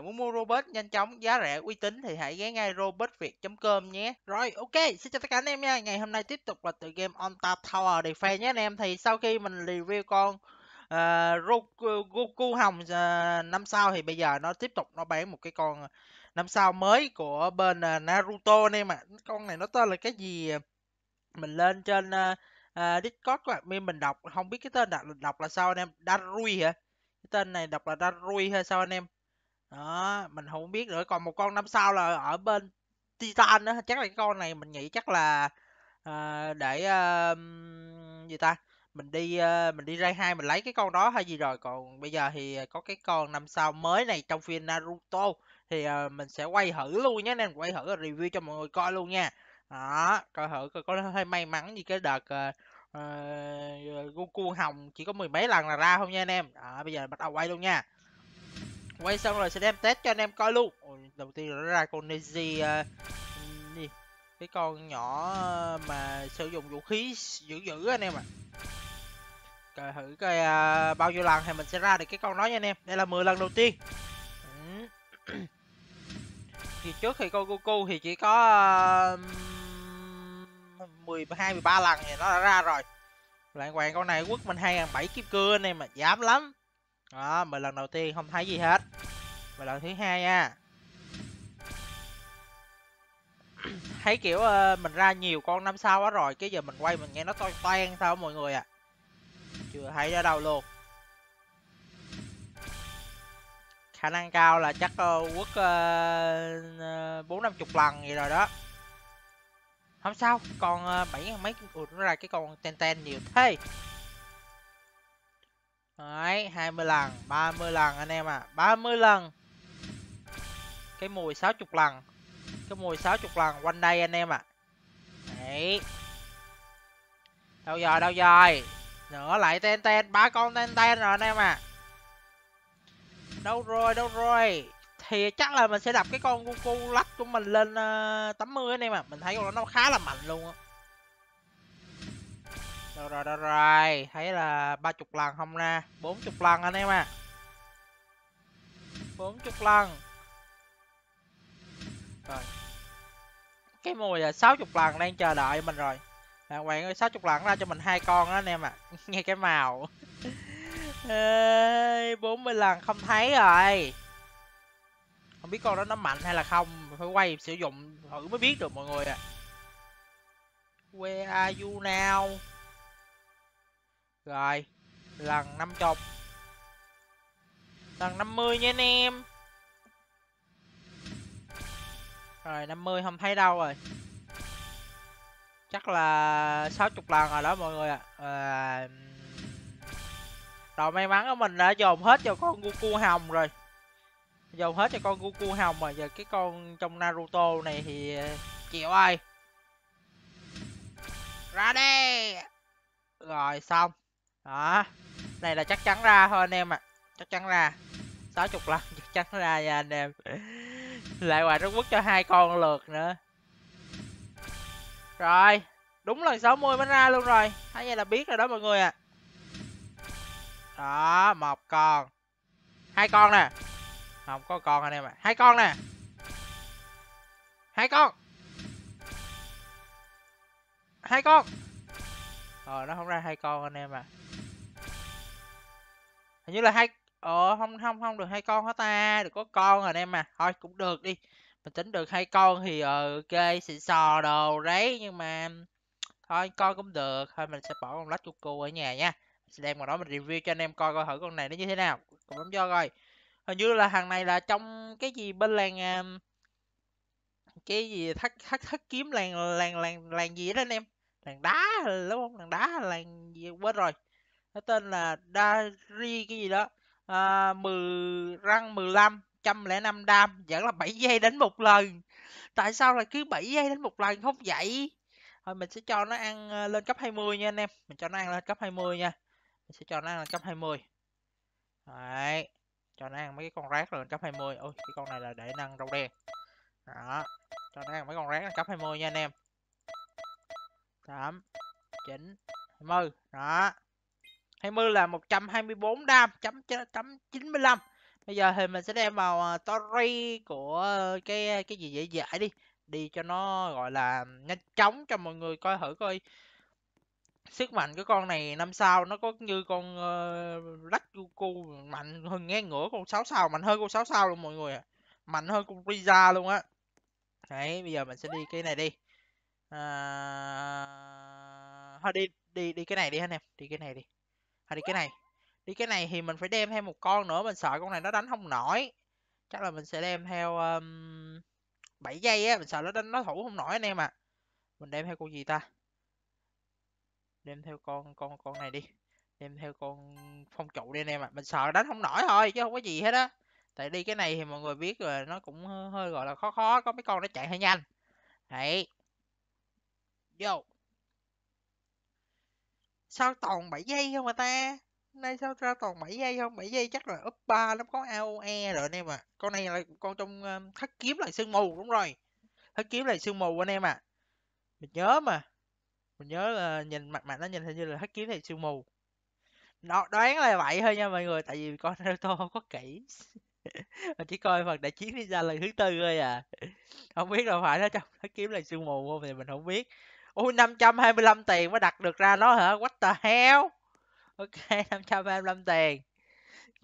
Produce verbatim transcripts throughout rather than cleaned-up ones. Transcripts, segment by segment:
bạn muốn mua robot nhanh chóng, giá rẻ, uy tín thì hãy ghé ngay robert viet chấm com nhé. Rồi, ok, xin chào tất cả anh em nha. Ngày hôm nay tiếp tục là tựa game Onta Tower Defense nhé anh em. Thì sau khi mình review con uh, Goku Hồng uh, năm sau thì bây giờ nó tiếp tục nó bán một cái con năm sau mới của bên uh, Naruto anh em ạ. À. Con này nó tên là cái gì? Mình lên trên uh, uh, Discord các bạn mình đọc không biết cái tên đọc, đọc là sao anh em. Darui hả? Cái tên này đọc là Darui hay sao anh em? Đó, mình không biết nữa. Còn một con năm sau là ở bên Titan đó, chắc là cái con này mình nghĩ chắc là uh, để uh, gì ta? Mình đi uh, mình đi Raikage mình lấy cái con đó hay gì rồi. Còn bây giờ thì có cái con năm sau mới này trong phim Naruto thì uh, mình sẽ quay thử luôn nhé, nên quay thử và review cho mọi người coi luôn nha. Đó, coi thử coi có hơi may mắn như cái đợt uh, uh, Goku Hồng chỉ có mười mấy lần là ra không nha anh em. Đó, bây giờ bắt đầu quay luôn nha. Quay xong rồi sẽ đem test cho anh em coi luôn. Ôi, đầu tiên nó ra con Neji, uh, cái con nhỏ mà sử dụng vũ khí dữ dữ anh em ạ. À. Coi thử coi uh, bao nhiêu lần thì mình sẽ ra được cái con đó nha anh em. Đây là mười lần đầu tiên. Thì trước thì con Goku thì chỉ có uh, mười hai mười ba lần thì nó đã ra rồi. Lại quàng con này quất mình hai ngàn bảy trăm kiếp cưa anh em mà dám lắm. Đó, mười lần đầu tiên không thấy gì hết. Mười lần thứ hai nha. Thấy kiểu uh, mình ra nhiều con năm sau quá rồi, cái giờ mình quay mình nghe nó toan toan sao mọi người ạ. À. Chưa thấy ra đâu luôn. Khả năng cao là chắc uh, quất bốn năm chục lần vậy rồi đó. Không sao, còn bảy uh, mấy ủa, nó ra cái con ten ten nhiều thế. Đấy, hai mươi lần, ba mươi lần anh em à, ba mươi lần. Cái mùi sáu mươi lần. Cái mùi sáu mươi lần quanh đây anh em à. Đấy. Đâu rồi, đâu rồi. Nữa lại ten ten, ba con ten ten rồi anh em à. Đâu rồi, đâu rồi. Thì chắc là mình sẽ đập cái con Goku lách của mình lên uh, tám mươi anh em à. Mình thấy con nó khá là mạnh luôn á. Đâu rồi, đâu rồi, thấy là ba mươi lần không ra, bốn mươi lần anh em à, bốn mươi lần. Rồi. Cái mùi là sáu mươi lần đang chờ đợi mình rồi. Đàng hoàng ơi, sáu mươi lần ra cho mình hai con đó anh em ạ, à. Nghe cái màu. Ê, bốn mươi lần không thấy rồi. Không biết con đó nó mạnh hay là không, mình phải quay sử dụng thử mới biết được mọi người ạ. À. Where are you now? Rồi, lần năm mươi. Lần năm mươi nha anh em. Rồi, năm mươi không thấy đâu rồi. Chắc là sáu mươi lần rồi đó mọi người ạ. À. Rồi may mắn của mình đã dồn hết cho con Goku Hồng rồi. Dồn hết cho con Goku Hồng rồi. Giờ cái con trong Naruto này thì chịu ai. Ra đây. Rồi xong. Đó, này là chắc chắn ra thôi anh em ạ, à. Chắc chắn ra sáu mươi lần, chắc chắn ra nha anh em. Lại hoài nó quất cho hai con lượt nữa. Rồi, đúng lần sáu mươi mới ra luôn rồi. Thấy vậy là biết rồi đó mọi người ạ, à. Đó, một con, hai con nè. Không có con anh em ạ, à. Hai con nè. Hai con. Hai con. Ờ, nó không ra hai con anh em à. Hình như là hai ờ không không không được hai con hết ta, được có con rồi anh em à. Thôi cũng được đi. Mình tính được hai con thì ok, xịn sò đồ đấy, nhưng mà thôi con cũng được. Thôi mình sẽ bỏ con lách của cô ở nhà nha. Mình sẽ đem vào đó mình review cho anh em coi coi thử con này nó như thế nào. Cũng lắm do coi. Hình như là hàng này là trong cái gì bên làng cái gì thắt thắt thắt kiếm làng làng làng làng gì đó anh em. Làng đá đúng không? Làng đá làng gì quên rồi. Nó tên là Darui cái gì đó. À, mười răng mười lăm, một trăm lẻ năm đam, vẫn là bảy giây đến một lần. Tại sao là cứ bảy giây đến một lần không vậy? Thôi mình sẽ cho nó ăn lên cấp hai mươi nha anh em. Mình cho nó ăn lên cấp hai mươi nha. Mình sẽ cho nó ăn lên cấp hai mươi. Đấy, cho nó ăn mấy cái con rác lên cấp hai mươi. Ôi, cái con này là để nâng rau đen. Đó, cho nó ăn mấy con rác lên cấp hai mươi nha anh em. tám, chín, hai mươi, đó. hai mươi là một trăm hai mươi bốn đam, chấm chín mươi lăm. Bây giờ thì mình sẽ đem vào story của cái cái gì dễ dãi đi, đi cho nó gọi là nhanh chóng cho mọi người coi thử coi sức mạnh của con này năm sao nó có như con uh, lách Goku mạnh hơn ngang ngửa con sáu sao, mạnh hơn con sáu sao luôn mọi người, mạnh hơn con Frieza luôn á. Đấy, bây giờ mình sẽ đi cái này đi. À... thôi đi đi đi cái này đi anh em, đi cái này đi. Thôi đi cái này. Đi cái này thì mình phải đem thêm một con nữa, mình sợ con này nó đánh không nổi. Chắc là mình sẽ đem theo um... bảy giây á, mình sợ nó đánh nó thủ không nổi anh em ạ. Mình đem theo con gì ta? Đem theo con con con này đi. Đem theo con phong trụ đi anh em ạ. Mình sợ đánh không nổi thôi chứ không có gì hết á. Tại đi cái này thì mọi người biết rồi, nó cũng hơi gọi là khó khó, có mấy con nó chạy hơi nhanh. Đấy. Vô. Sao toàn bảy giây không mà ta? Nay sao ra toàn bảy giây không? bảy giây chắc là up ba nó có a o e rồi anh em ạ. À. Con này là con trong thất kiếm là sương mù, đúng rồi. Thất kiếm là sương mù anh em ạ. À. Mình nhớ mà. Mình nhớ là nhìn mặt mặt nó nhìn hình như là thất kiếm thì sương mù. Đó, đoán là vậy thôi nha mọi người, tại vì con Naruto không có kỹ. Mình chỉ coi phần đại chiến đi ra lần thứ tư thôi à. Không biết đâu phải nó trong thất kiếm là sương mù không thì mình không biết. Ôi năm trăm hai mươi lăm tiền mới đặt được ra nó hả? What the hell? Ok, năm trăm hai mươi lăm tiền.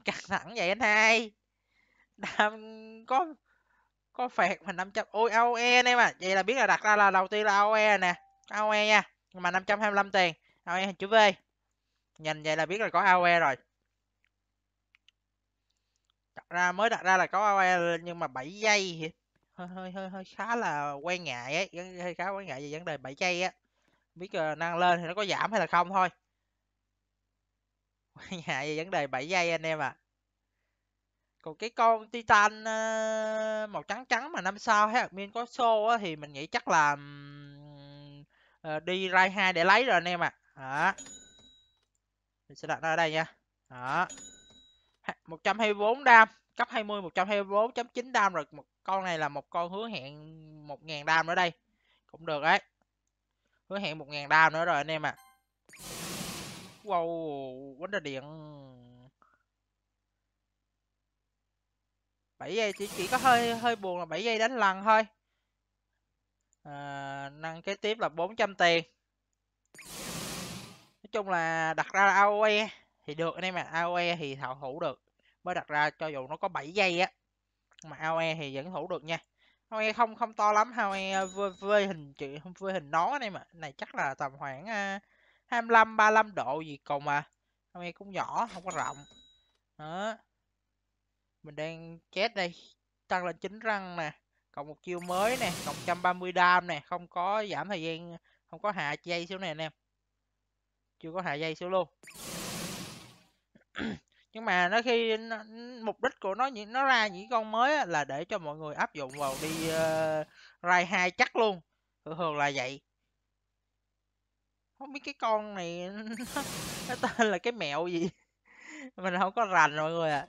Căng thẳng vậy anh hai. Năm có có phẹt mà năm trăm. Ôi a o e anh em à, vậy là biết là đặt ra là đầu tiên là a o e nè. a o e nha, mà năm trăm hai mươi lăm tiền. a o e chữ V. Nhìn vậy là biết là có a o e rồi. Đặt ra mới đặt ra là có a o e nhưng mà bảy giây hơi hơi hơi, hơi khá là quan ngại ấy, hơi khá quan ngại về vấn đề bảy giây á. Biết năng lên thì nó có giảm hay là không thôi. Quan ngại về vấn đề bảy giây anh em à. Còn cái con Titan màu trắng trắng mà năm sao hay admin có show á thì mình nghĩ chắc là đi Raikage để lấy rồi anh em à. Đó. Mình sẽ đặt nó ở đây nha. Đó. một trăm hai mươi tư đam, cấp hai mươi một trăm hai mươi tư chấm chín đam rồi. Một con này là một con hứa hẹn một nghìn đam nữa đây. Cũng được đấy. Hứa hẹn một nghìn đam nữa rồi anh em ạ. À. Wow, quánh ra điện. bảy giây chỉ chỉ có hơi hơi buồn là bảy giây đánh lần thôi. À, năng kế tiếp là bốn trăm tiền. Nói chung là đặt ra là a o e thì được anh em ạ, à. a o e thì thảo thủ được. Mới đặt ra cho dù nó có bảy giây á mà a o e thì vẫn thủ được nha. a o e không không to lắm, a o e vơi hình chữ vơi hình nó anh em ạ. Này chắc là tầm khoảng hai mươi lăm ba mươi lăm độ gì còn mà. a o e cũng nhỏ, không có rộng. Đó. Mình đang chết đây, tăng lên chín răng nè, cộng một chiêu mới nè, cộng một trăm ba mươi đam nè, không có giảm thời gian, không có hạ dây xuống nè anh em. Chưa có hạ dây xuống luôn. Nhưng mà nó khi nó, mục đích của nó nó ra những con mới á, là để cho mọi người áp dụng vào đi uh, Raikage chắc luôn. Thường là vậy. Không biết cái con này nó, nó tên là cái mẹo gì. Mình không có rành mọi người ạ. À.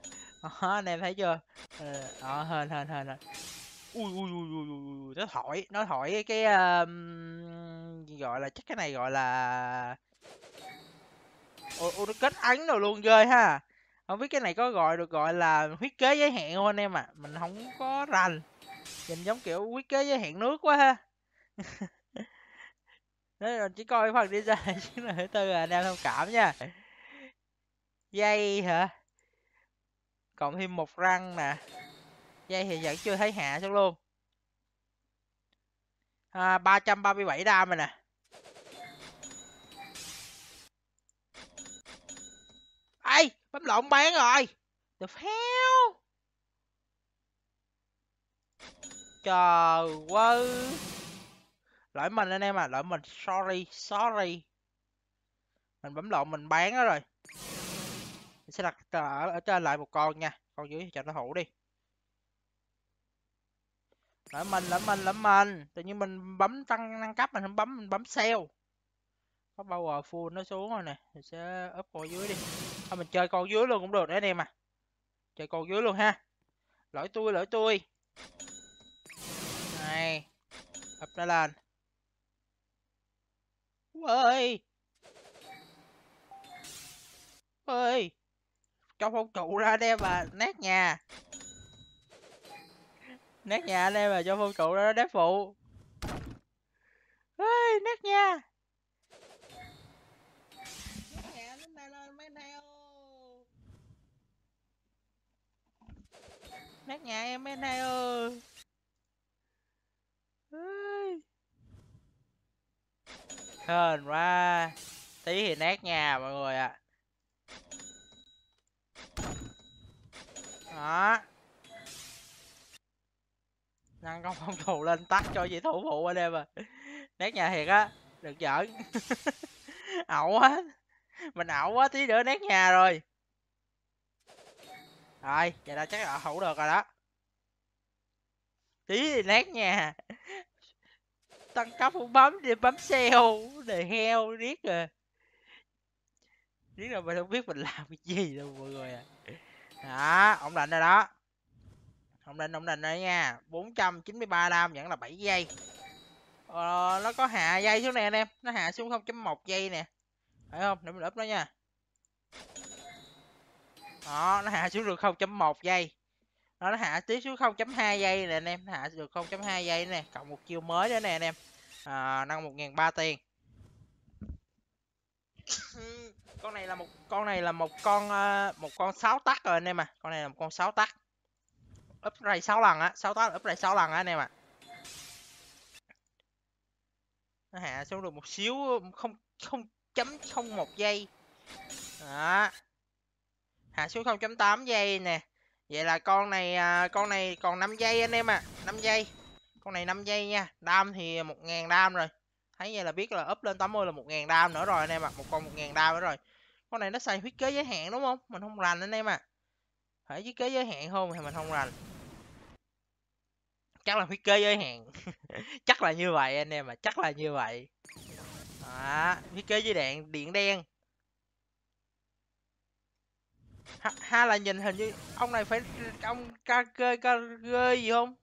À, anh em thấy chưa? Ờ hên hên hên. Ui ui ui ui ui nó thổi, nó thổi cái uh, gọi là chắc cái này gọi là ôi, ôi nó kết ấn rồi luôn ghê ha. Không biết cái này có gọi được gọi là huyết kế giới hạn không anh em ạ. À. Mình không có rành. Nhìn giống kiểu huyết kế giới hạn nước quá ha. Đấy, mình chỉ coi phần đi ra chứ là thứ tư là anh em thông cảm nha. Dây hả? Còn thêm một răng nè. Dây thì vẫn chưa thấy hạ xuống luôn. À, ba trăm ba mươi bảy đam rồi nè. Ê, bấm lộn bán rồi. The hell. Trời ơi. Lỗi mình anh em à, lỗi mình, sorry, sorry. Mình bấm lộn mình bán nó rồi. Mình sẽ đặt ở, ở trên lại một con nha. Con dưới cho nó thủ đi. Lỗi mình, lỗi mình, lỗi mình. Tự nhiên mình bấm tăng năng cấp, mình không bấm, mình bấm sale. Có power full nó xuống rồi nè. Mình sẽ up con dưới đi. Thôi mình chơi con dưới luôn cũng được đấy anh em à. Chơi con dưới luôn ha. Lỗi tôi, lỗi tôi. Này. Up nó lên. Ôi. Ôi. cho phong trụ ra đây mà nát nhà. Nát nhà đây mà cho phong trụ ra đáp phụ. Ê, nát nhà. Nát nhà em bên này ơi. Hên quá. Tí thì nát nhà mọi người ạ. À. Đó. Nâng công phong thù lên tắt cho vị thủ phụ ở đây mà. Nát nhà thiệt á. Đừng giỡn. Ẩu quá. Mình ẩu quá, tí nữa nát nhà rồi. Rồi, vậy là chắc là hậu được rồi đó. Tí thì nát nhà. Tăng cấp không bấm đi, bấm sale để heo riết rồi. Riết rồi mình không biết mình làm cái gì đâu mọi người ạ. À. Đó, ổn định rồi đó. Ổn định, ổn định rồi nha. bốn trăm chín mươi ba đam vẫn là bảy giây. Ờ, nó có hạ giây xuống nè anh em. Nó hạ xuống không chấm một giây nè. Phải không? Để mình up nó nha. Đó, nó hạ xuống được không chấm một giây. Đó, nó hạ tiếp xuống không chấm hai giây nè anh em. Nó hạ được không chấm hai giây nè. Cộng một chiêu mới nữa nè anh em. À, nâng một nghìn ba trăm tiền. Con này là một con này là một con một con sáu tắc rồi anh em à. Con này là một con sáu tắc. Up ray sáu lần á, sáu tắc up ray sáu lần á anh em ạ. À. Nó hạ xuống được một xíu không không chấm không một giây. Đó. Hạ xuống không chấm tám giây nè. Vậy là con này con này còn năm giây anh em à, năm giây. Con này năm giây nha. Đam thì một nghìn đam rồi. Thấy vậy là biết là up lên tám mươi là một nghìn đam nữa rồi anh em ạ. À. Một con một nghìn đam nữa rồi. Con này nó xài huyết kế giới hạn đúng không? Mình không rành anh em à. Phải huyết kế giới hạn không thì mình không rành. Chắc là huyết kế giới hạn. Chắc là như vậy anh em à, chắc là như vậy. À, huyết kế giới đạn điện đen. Ha, ha là nhìn hình như ông này phải ông ca kê ca ghê gì không?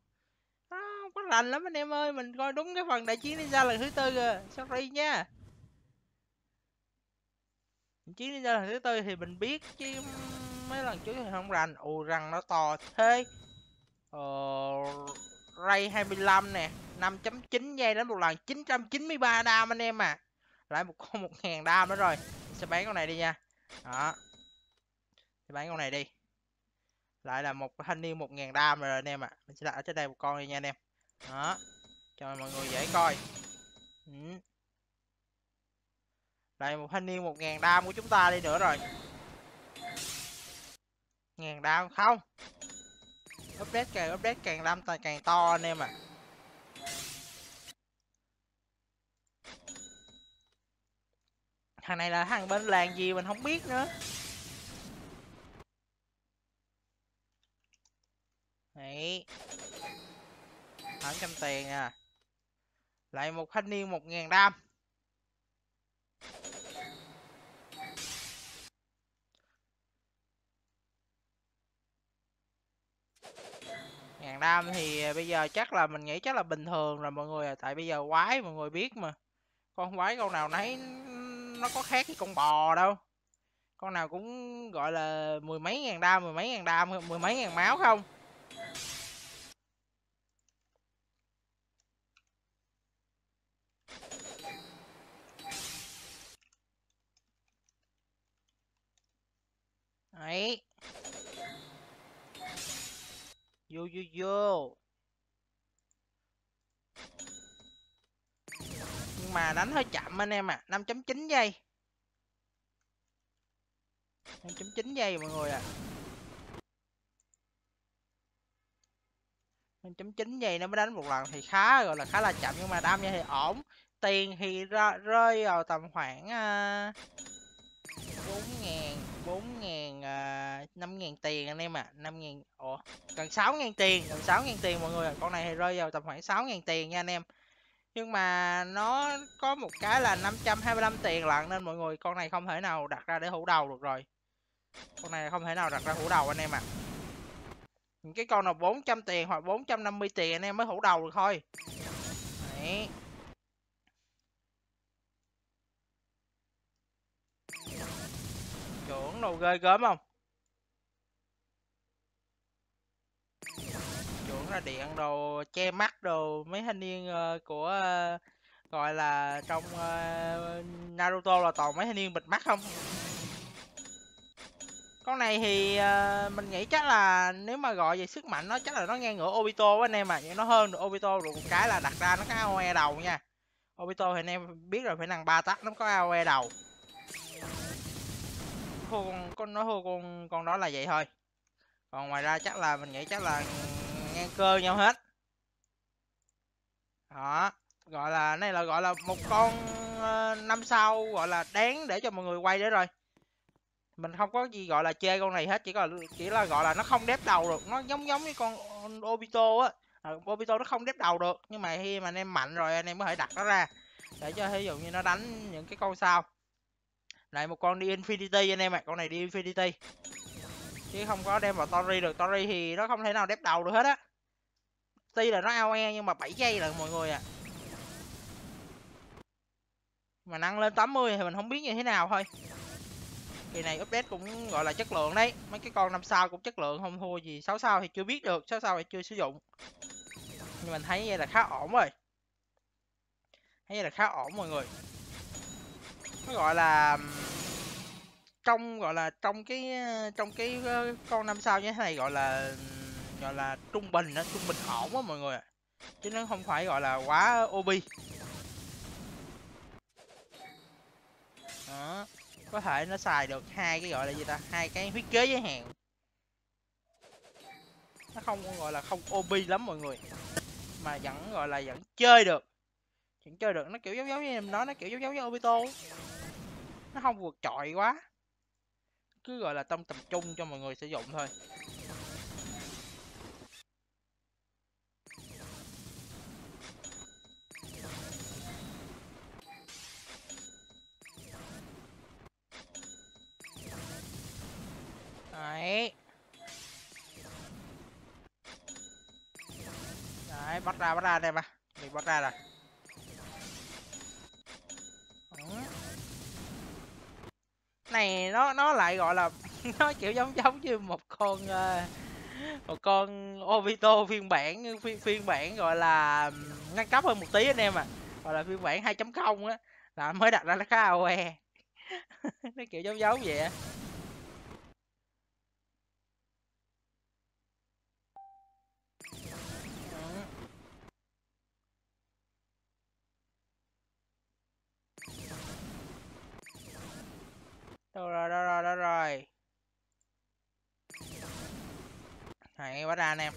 À, không có lành lắm anh em ơi, mình coi đúng cái phần đại chiến ninja lần thứ tư rồi, sorry nha. Chiến ninja lần thứ tư thì mình biết chứ mấy lần trước thì không rành. Ồ răng nó to thế. Ờ, ray hai mươi lăm nè, năm chấm chín giây đánh một lần, chín trăm chín mươi ba đam anh em à. Lại một con một nghìn đam nữa rồi. Sẽ bán con này đi nha. Đó. Thì bán con này đi. Lại là một thanh niên một nghìn đam rồi anh em ạ. À. Mình sẽ đặt ở trên đây một con đi nha anh em. Đó. Cho mọi người dễ coi. Ừ. Lại một thanh niên một nghìn đam của chúng ta đi nữa rồi. một nghìn đam không. Update càng update càng đam càng to anh em ạ. À. Thằng này là thằng bên làng gì mình không biết nữa. Đấy. tám trăm tiền à. Lại một thanh niên một nghìn đam. một nghìn đam thì bây giờ chắc là mình nghĩ chắc là bình thường rồi mọi người. Tại bây giờ quái mọi người biết mà. Con quái con nào nấy nó có khác cái con bò đâu. Con nào cũng gọi là mười mấy ngàn đam, mười mấy ngàn đam, mười mấy ngàn máu không. Đấy. Vô vô vô. Nhưng mà đánh hơi chậm anh em à. năm chấm chín giây. năm chấm chín giây mọi người ạ. À. năm chấm chín giây nó mới đánh một lần thì khá gọi là khá là chậm, nhưng mà đam vậy thì ổn. Tiền thì ra, rơi vào tầm khoảng bốn nghìn, bốn nghìn, năm nghìn tiền anh em ạ. À. năm nghìn. Ủa, gần sáu nghìn tiền, gần sáu nghìn tiền mọi người. À. Con này thì rơi vào tầm khoảng sáu nghìn tiền nha anh em. Nhưng mà nó có một cái là năm trăm hai mươi lăm tiền lận nên mọi người con này không thể nào đặt ra để hủ đầu được rồi. Con này không thể nào đặt ra hủ đầu anh em ạ. À. Những cái con nào bốn trăm tiền hoặc bốn trăm năm mươi tiền anh em mới hủ đầu được thôi. Đấy. Trưởng đồ ghê gớm không? là điện đồ che mắt đồ mấy thanh niên uh, của uh, gọi là trong uh, Naruto là toàn mấy thanh niên bịt mắt không. Con này thì uh, mình nghĩ chắc là nếu mà gọi về sức mạnh nó chắc là nó ngang ngửa Obito với anh em, mà nhưng nó hơn được Obito được một cái là đặt ra nó có a o e đầu nha. Obito thì anh em biết rồi phải năng ba tắc nó có a o e đầu. Con con nó con con đó là vậy thôi. Còn ngoài ra chắc là mình nghĩ chắc là ngang cơ nhau hết. Đó, gọi là này là gọi là một con uh, năm sau gọi là đáng để cho mọi người quay đấy rồi. Mình không có gì gọi là chê con này hết, chỉ là chỉ là gọi là nó không đép đầu được, nó giống giống với con Obito á. À, Obito nó không đép đầu được, nhưng mà khi mà anh em mạnh rồi anh em có thể đặt nó ra để cho ví dụ như nó đánh những cái con sau. Lại một con đi Infinity anh em ạ, à. Con này đi Infinity chứ không có đem vào Tori được, Tori thì nó không thể nào đép đầu được hết á. Tuy là nó a o e nhưng mà bảy giây là mọi người ạ. À. Mà nâng lên tám mươi thì mình không biết như thế nào thôi. Kỳ này update cũng gọi là chất lượng đấy, mấy cái con năm sao cũng chất lượng không thua gì, sáu sao thì chưa biết được, sáu sao thì chưa sử dụng. Nhưng mình thấy vậy là khá ổn rồi. Thấy vậy là khá ổn mọi người. Nó gọi là trong gọi là trong cái trong cái con năm sao như thế này gọi là gọi là trung bình đó, trung bình ổn đó mọi người ạ. Chứ nó không phải gọi là quá ô pê. Đó. Có thể nó xài được hai cái gọi là gì ta, hai cái huyết kế giới hạn, nó không gọi là không ô pê lắm mọi người, mà vẫn gọi là vẫn chơi được, vẫn chơi được. Nó kiểu giống giống như em nói, nó kiểu giống giống với Obito, nó không vượt trội quá, cứ gọi là trong tầm trung cho mọi người sử dụng thôi. Đấy. Đấy, bắt ra bắt ra đây mà. Mình bắt ra rồi. Ừ. Này nó nó lại gọi là nó kiểu giống giống như một con uh, một con Obito phiên bản phiên, phiên bản gọi là nâng cấp hơn một tí anh em à. Gọi là phiên bản hai chấm không á là mới đặt ra nó khá a o e. Nó kiểu giống giống vậy á. Đâu rồi, đâu rồi, đâu rồi. Hãy bắt ra anh em.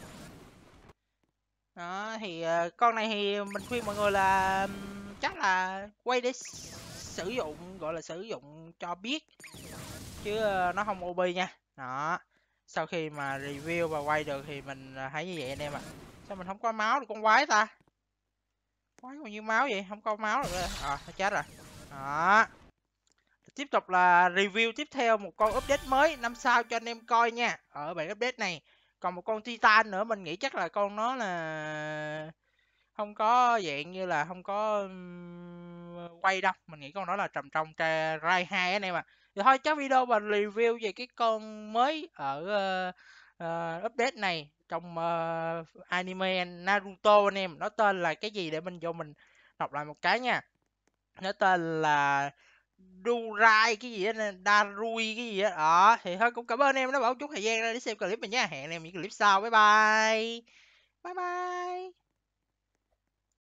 Đó, thì uh, con này thì mình khuyên mọi người là um, chắc là quay để sử dụng, gọi là sử dụng cho biết. Chứ uh, nó không ô pê nha. Đó. Sau khi mà review và quay được thì mình thấy như vậy anh em ạ. À. Sao mình không có máu được con quái ta? Quái còn nhiêu máu vậy? Không có máu được rồi. À, nó chết rồi. Đó. Tiếp tục là review tiếp theo một con update mới năm sao cho anh em coi nha. Ở bản update này còn một con Titan nữa, mình nghĩ chắc là con nó là không có dạng như là không có quay đâu, mình nghĩ con đó là trầm trong Rai hai anh em ạ. Thì thôi chắc video và review về cái con mới ở uh, uh, update này trong uh, anime Naruto anh em, nó tên là cái gì để mình vô mình đọc lại một cái nha. Nó tên là Darui cái gì đó, Darui cái gì đó. Đó, thì thôi cũng cảm ơn em đã bỏ chút thời gian ra để xem clip mình nha. Hẹn em những clip sau. Bye bye. Bye bye.